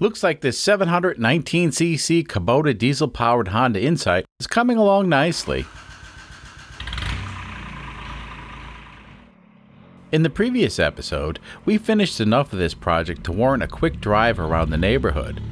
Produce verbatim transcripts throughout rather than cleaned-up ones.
Looks like this seven nineteen c c Kubota diesel-powered Honda Insight is coming along nicely. In the previous episode, we finished enough of this project to warrant a quick drive around the neighborhood.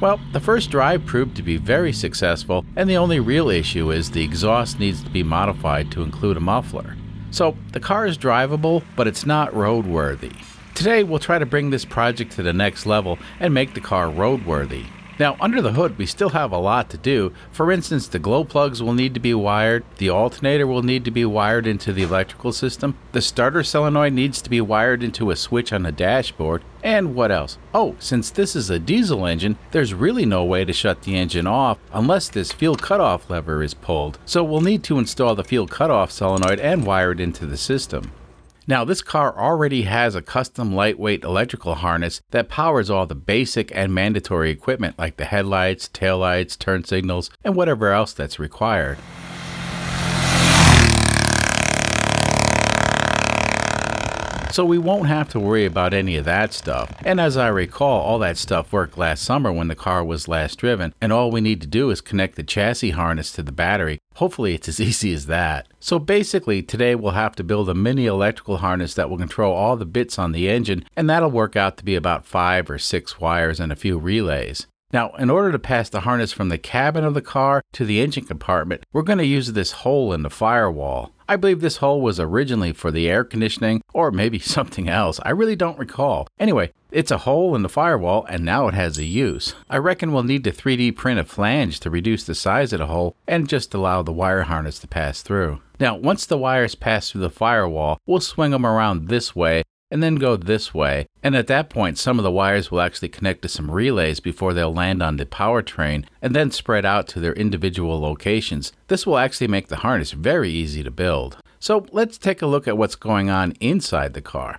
Well, the first drive proved to be very successful, and the only real issue is the exhaust needs to be modified to include a muffler. So, the car is drivable, but it's not roadworthy. Today, we'll try to bring this project to the next level and make the car roadworthy. Now, under the hood, we still have a lot to do. For instance, the glow plugs will need to be wired, the alternator will need to be wired into the electrical system, the starter solenoid needs to be wired into a switch on the dashboard, and what else? Oh, since this is a diesel engine, there's really no way to shut the engine off unless this fuel cutoff lever is pulled, so we'll need to install the fuel cutoff solenoid and wire it into the system. Now, this car already has a custom lightweight electrical harness that powers all the basic and mandatory equipment like the headlights, taillights, turn signals, and whatever else that's required. So we won't have to worry about any of that stuff. And as I recall, all that stuff worked last summer when the car was last driven, and all we need to do is connect the chassis harness to the battery. Hopefully it's as easy as that. So basically, today we'll have to build a mini electrical harness that will control all the bits on the engine, and that'll work out to be about five or six wires and a few relays. Now, in order to pass the harness from the cabin of the car to the engine compartment, we're going to use this hole in the firewall. I believe this hole was originally for the air conditioning, or maybe something else. I really don't recall. Anyway, it's a hole in the firewall, and now it has a use. I reckon we'll need to three D print a flange to reduce the size of the hole and just allow the wire harness to pass through. Now, once the wires pass through the firewall, we'll swing them around this way and then go this way, and at that point some of the wires will actually connect to some relays before they'll land on the powertrain and then spread out to their individual locations. This will actually make the harness very easy to build. So let's take a look at what's going on inside the car.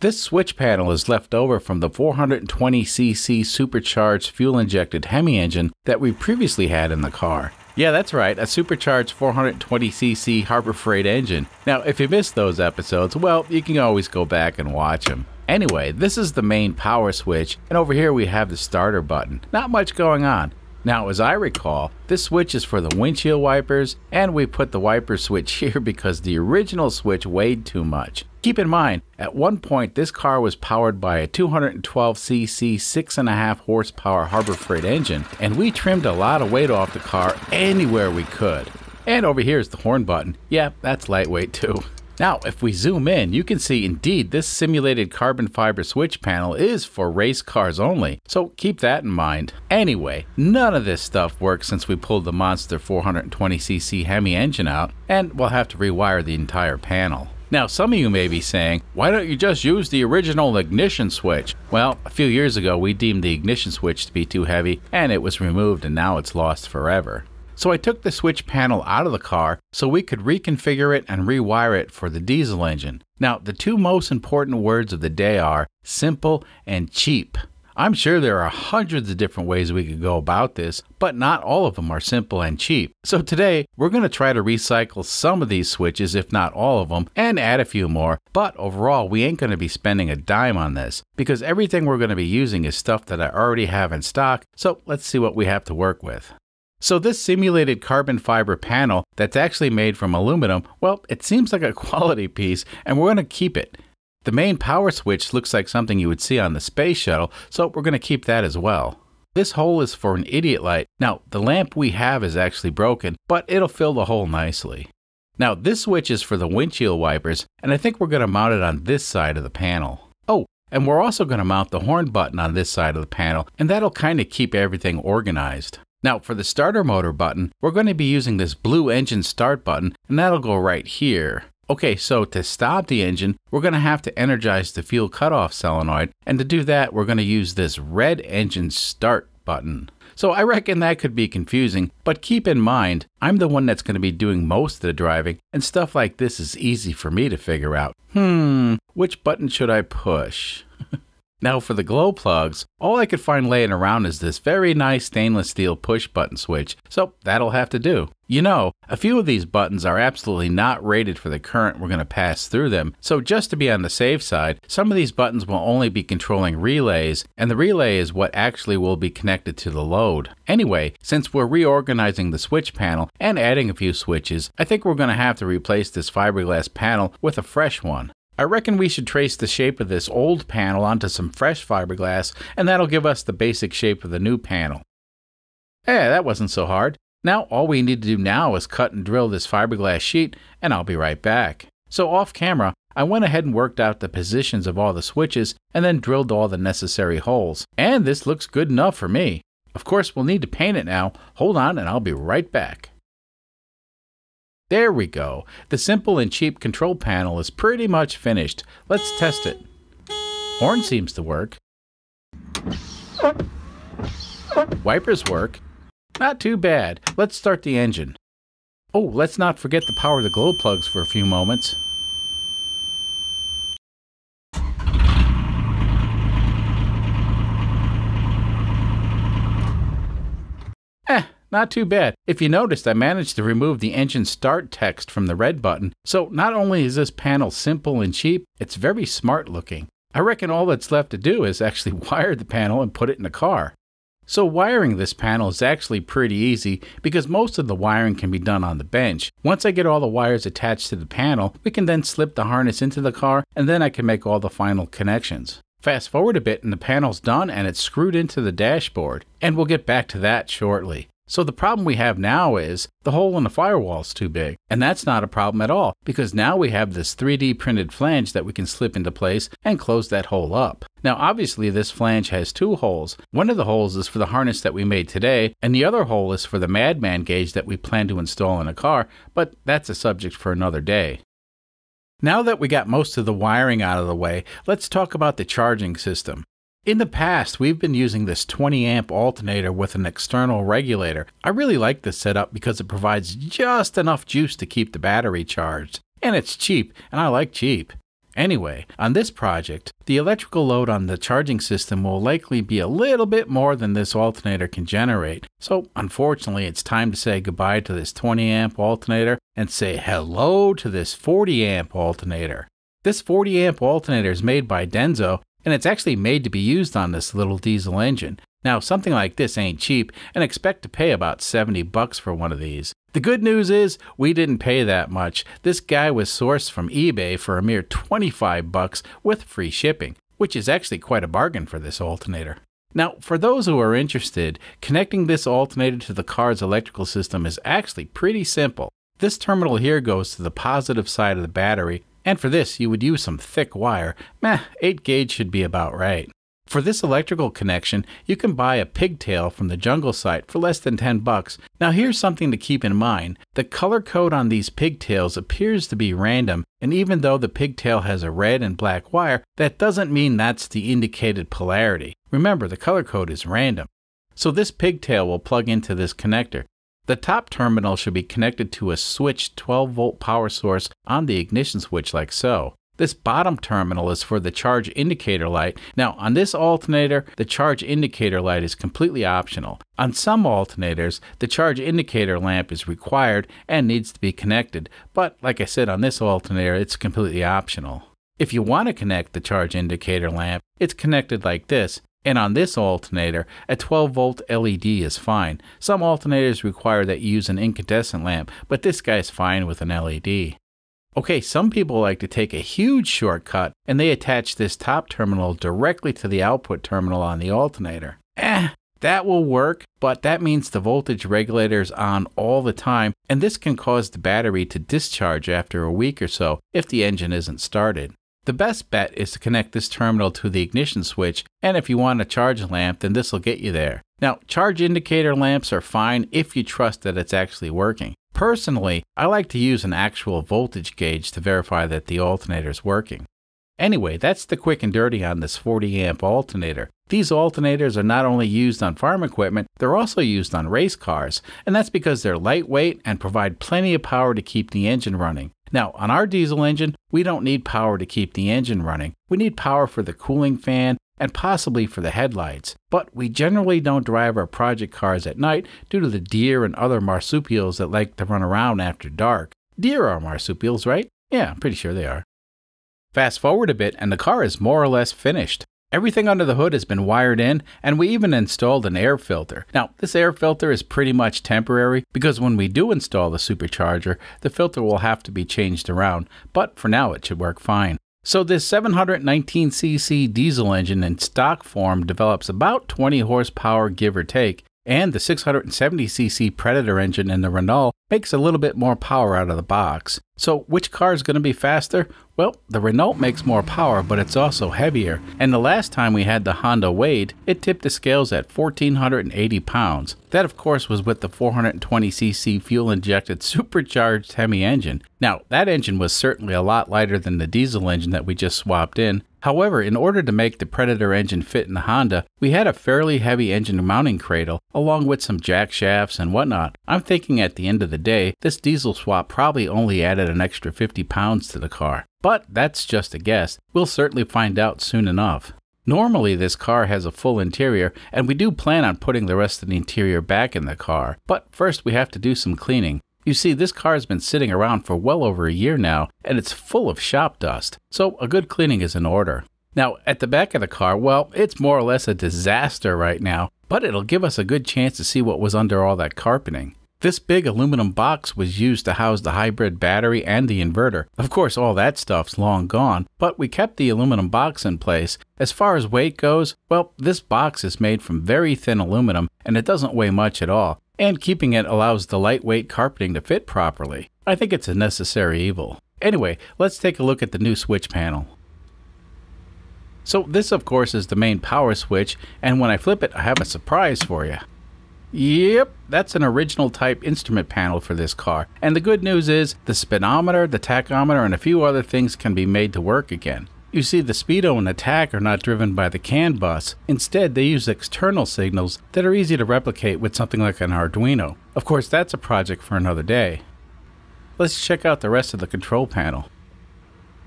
This switch panel is left over from the four twenty c c supercharged fuel-injected Hemi engine that we previously had in the car. Yeah, that's right, a supercharged four twenty c c Harbor Freight engine. Now, if you missed those episodes, well, you can always go back and watch them. Anyway, this is the main power switch, and over here we have the starter button. Not much going on. Now, as I recall, this switch is for the windshield wipers, and we put the wiper switch here because the original switch weighed too much. Keep in mind, at one point this car was powered by a two twelve c c six point five horsepower Harbor Freight engine, and we trimmed a lot of weight off the car anywhere we could. And over here is the horn button. Yeah, that's lightweight too. Now, if we zoom in, you can see indeed this simulated carbon fiber switch panel is for race cars only, so keep that in mind. Anyway, none of this stuff works since we pulled the Monster four twenty c c Hemi engine out, and we'll have to rewire the entire panel. Now, some of you may be saying, why don't you just use the original ignition switch? Well, a few years ago we deemed the ignition switch to be too heavy, and it was removed, and now it's lost forever. So I took the switch panel out of the car so we could reconfigure it and rewire it for the diesel engine. Now, the two most important words of the day are simple and cheap. I'm sure there are hundreds of different ways we could go about this, but not all of them are simple and cheap. So today, we're going to try to recycle some of these switches, if not all of them, and add a few more. But overall, we ain't going to be spending a dime on this, because everything we're going to be using is stuff that I already have in stock, so let's see what we have to work with. So this simulated carbon fiber panel that's actually made from aluminum, well, it seems like a quality piece, and we're going to keep it. The main power switch looks like something you would see on the space shuttle, so we're going to keep that as well. This hole is for an idiot light. Now, the lamp we have is actually broken, but it'll fill the hole nicely. Now, this switch is for the windshield wipers, and I think we're going to mount it on this side of the panel. Oh, and we're also going to mount the horn button on this side of the panel, and that'll kind of keep everything organized. Now, for the starter motor button, we're going to be using this blue engine start button, and that'll go right here. Okay, so to stop the engine, we're going to have to energize the fuel cutoff solenoid, and to do that, we're going to use this red engine start button. So I reckon that could be confusing, but keep in mind, I'm the one that's going to be doing most of the driving, and stuff like this is easy for me to figure out. Hmm, which button should I push? Now for the glow plugs, all I could find laying around is this very nice stainless steel push button switch, so that'll have to do. You know, a few of these buttons are absolutely not rated for the current we're going to pass through them, so just to be on the safe side, some of these buttons will only be controlling relays, and the relay is what actually will be connected to the load. Anyway, since we're reorganizing the switch panel and adding a few switches, I think we're going to have to replace this fiberglass panel with a fresh one. I reckon we should trace the shape of this old panel onto some fresh fiberglass, and that'll give us the basic shape of the new panel. Eh, that wasn't so hard. Now all we need to do now is cut and drill this fiberglass sheet, and I'll be right back. So off camera, I went ahead and worked out the positions of all the switches, and then drilled all the necessary holes. And this looks good enough for me. Of course, we'll need to paint it now. Hold on, and I'll be right back. There we go. The simple and cheap control panel is pretty much finished. Let's test it. Horn seems to work. Wipers work. Not too bad. Let's start the engine. Oh, let's not forget to power the glow plugs for a few moments. Eh. Not too bad. If you noticed, I managed to remove the engine start text from the red button, so not only is this panel simple and cheap, it's very smart looking. I reckon all that's left to do is actually wire the panel and put it in a car. So wiring this panel is actually pretty easy because most of the wiring can be done on the bench. Once I get all the wires attached to the panel, we can then slip the harness into the car and then I can make all the final connections. Fast forward a bit and the panel's done and it's screwed into the dashboard, and we'll get back to that shortly. So the problem we have now is the hole in the firewall's too big, and that's not a problem at all because now we have this three D printed flange that we can slip into place and close that hole up. Now obviously this flange has two holes. One of the holes is for the harness that we made today, and the other hole is for the madman gauge that we plan to install in a car, but that's a subject for another day. Now that we got most of the wiring out of the way, let's talk about the charging system. In the past, we've been using this twenty amp alternator with an external regulator. I really like this setup because it provides just enough juice to keep the battery charged. And it's cheap, and I like cheap. Anyway, on this project, the electrical load on the charging system will likely be a little bit more than this alternator can generate. So unfortunately, it's time to say goodbye to this twenty amp alternator and say hello to this forty amp alternator. This forty amp alternator is made by Denso, and it's actually made to be used on this little diesel engine. Now something like this ain't cheap, and expect to pay about seventy bucks for one of these. The good news is we didn't pay that much. This guy was sourced from eBay for a mere twenty-five bucks with free shipping, which is actually quite a bargain for this alternator. Now for those who are interested, connecting this alternator to the car's electrical system is actually pretty simple. This terminal here goes to the positive side of the battery, and for this, you would use some thick wire. Meh, eight gauge should be about right. For this electrical connection, you can buy a pigtail from the jungle site for less than ten bucks. Now here's something to keep in mind. The color code on these pigtails appears to be random, and even though the pigtail has a red and black wire, that doesn't mean that's the indicated polarity. Remember, the color code is random. So this pigtail will plug into this connector. The top terminal should be connected to a switched twelve volt power source on the ignition switch like so. This bottom terminal is for the charge indicator light. Now on this alternator, the charge indicator light is completely optional. On some alternators, the charge indicator lamp is required and needs to be connected, but like I said, on this alternator it's completely optional. If you want to connect the charge indicator lamp, it's connected like this. And on this alternator, a twelve volt L E D is fine. Some alternators require that you use an incandescent lamp, but this guy's fine with an L E D. Okay, some people like to take a huge shortcut and they attach this top terminal directly to the output terminal on the alternator. Eh, that will work, but that means the voltage regulator is on all the time, and this can cause the battery to discharge after a week or so if the engine isn't started. The best bet is to connect this terminal to the ignition switch, and if you want a charge lamp, then this will get you there. Now, charge indicator lamps are fine if you trust that it's actually working. Personally, I like to use an actual voltage gauge to verify that the alternator is working. Anyway, that's the quick and dirty on this forty amp alternator. These alternators are not only used on farm equipment, they're also used on race cars, and that's because they're lightweight and provide plenty of power to keep the engine running. Now, on our diesel engine, we don't need power to keep the engine running. We need power for the cooling fan and possibly for the headlights, but we generally don't drive our project cars at night due to the deer and other marsupials that like to run around after dark. Deer are marsupials, right? Yeah, I'm pretty sure they are. Fast forward a bit and the car is more or less finished. Everything under the hood has been wired in, and we even installed an air filter. Now, this air filter is pretty much temporary because when we do install the supercharger, the filter will have to be changed around, but for now it should work fine. So this seven nineteen c c diesel engine in stock form develops about twenty horsepower, give or take, and the six seventy c c Predator engine in the Renault makes a little bit more power out of the box. So which car is going to be faster? Well, the Renault makes more power, but it's also heavier, and the last time we had the Honda weighed, it tipped the scales at one thousand four hundred eighty pounds. That of course was with the four twenty c c fuel-injected supercharged Hemi engine. Now, that engine was certainly a lot lighter than the diesel engine that we just swapped in. However, in order to make the Predator engine fit in the Honda, we had a fairly heavy engine mounting cradle, along with some jack shafts and whatnot. I'm thinking at the end of the day, this diesel swap probably only added an extra fifty pounds to the car. But that's just a guess. We'll certainly find out soon enough. Normally this car has a full interior, and we do plan on putting the rest of the interior back in the car. But first we have to do some cleaning. You see, this car has been sitting around for well over a year now, and it's full of shop dust, so a good cleaning is in order. Now, at the back of the car, well, it's more or less a disaster right now, but it'll give us a good chance to see what was under all that carpeting. This big aluminum box was used to house the hybrid battery and the inverter. Of course, all that stuff's long gone, but we kept the aluminum box in place. As far as weight goes, well, this box is made from very thin aluminum, and it doesn't weigh much at all. And keeping it allows the lightweight carpeting to fit properly. I think it's a necessary evil. Anyway, let's take a look at the new switch panel. So this of course is the main power switch, and when I flip it I have a surprise for you. Yep, that's an original type instrument panel for this car, and the good news is the speedometer, the tachometer, and a few other things can be made to work again. You see, the speedo and the tach are not driven by the CAN bus. Instead, they use external signals that are easy to replicate with something like an Arduino. Of course, that's a project for another day. Let's check out the rest of the control panel.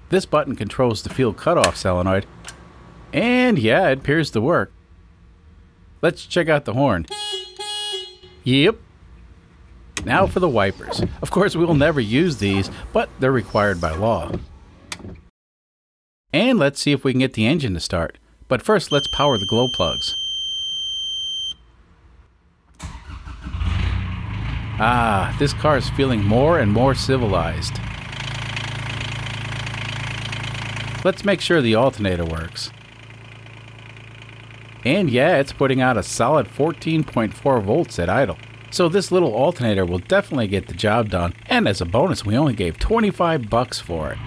This button controls the fuel cutoff solenoid, and yeah, it appears to work. Let's check out the horn. Yep. Now for the wipers. Of course, we will never use these, but they're required by law. And let's see if we can get the engine to start. But first, let's power the glow plugs. Ah, this car is feeling more and more civilized. Let's make sure the alternator works. And yeah, it's putting out a solid fourteen point four volts at idle. So this little alternator will definitely get the job done. And as a bonus, we only gave twenty-five bucks for it.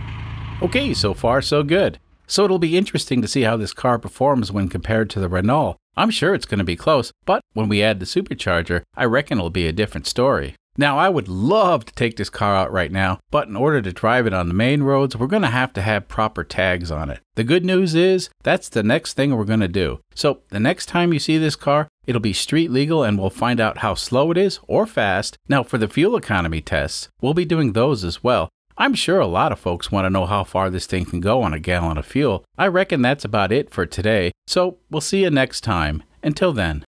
Okay, so far so good. So it'll be interesting to see how this car performs when compared to the Renault. I'm sure it's going to be close, but when we add the supercharger, I reckon it'll be a different story. Now, I would love to take this car out right now, but in order to drive it on the main roads, we're going to have to have proper tags on it. The good news is, that's the next thing we're going to do. So the next time you see this car, it'll be street legal and we'll find out how slow it is or fast. Now, for the fuel economy tests, we'll be doing those as well. I'm sure a lot of folks want to know how far this thing can go on a gallon of fuel. I reckon that's about it for today, so we'll see you next time. Until then.